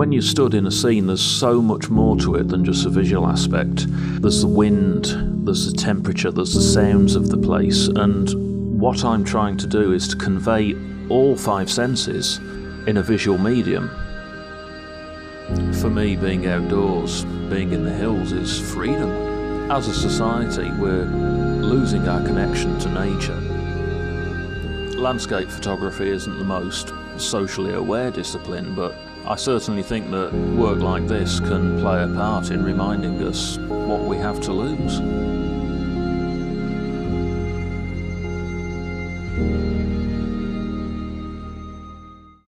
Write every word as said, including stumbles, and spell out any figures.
When you're stood in a scene, there's so much more to it than just the visual aspect. There's the wind, there's the temperature, there's the sounds of the place, and what I'm trying to do is to convey all five senses in a visual medium. For me, being outdoors, being in the hills, is freedom. As a society, we're losing our connection to nature. Landscape photography isn't the most socially aware discipline, but I certainly think that work like this can play a part in reminding us what we have to lose.